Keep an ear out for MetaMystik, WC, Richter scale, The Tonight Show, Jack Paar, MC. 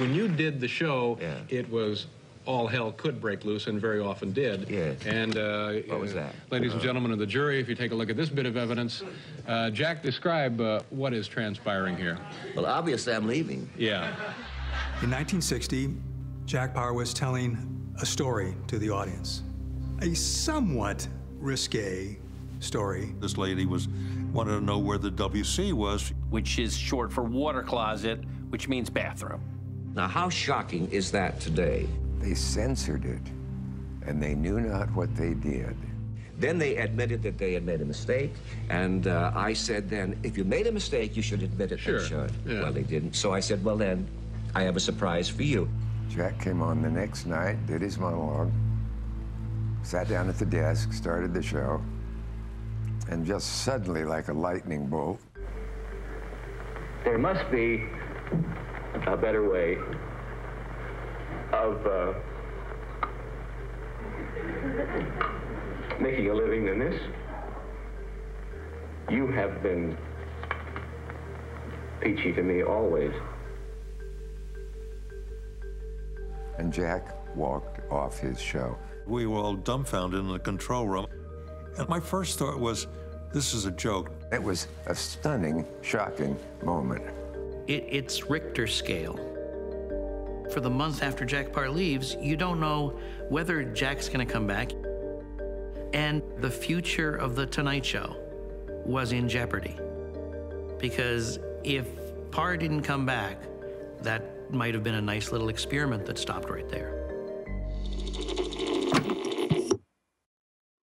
when you did the show, it was all hell could break loose, and very often did. Yes. And what was that? Ladies and gentlemen of the jury, if you take a look at this bit of evidence, Jack, describe what is transpiring here. Well, obviously I'm leaving. Yeah. In 1960, Jack Paar was telling a story to the audience, a somewhat risque story. This lady wanted to know where the WC was. Which is short for water closet, which means bathroom. Now, how shocking is that today? They censored it, and they knew not what they did. Then they admitted that they had made a mistake, and I said then, if you made a mistake, you should admit it. Sure. They should. Yeah. Well, they didn't. So I said, well then, I have a surprise for you. Jack came on the next night, did his monologue, sat down at the desk, started the show, and just suddenly, like a lightning bolt. There must be a better way of making a living than this. You have been peachy to me always. And Jack walked off his show. We were all dumbfounded in the control room. And my first thought was, this is a joke. It was a stunning, shocking moment. It's Richter scale. For the month after Jack Paar leaves, you don't know whether Jack's gonna come back. And the future of The Tonight Show was in jeopardy. Because if Paar didn't come back, that might have been a nice little experiment that stopped right there.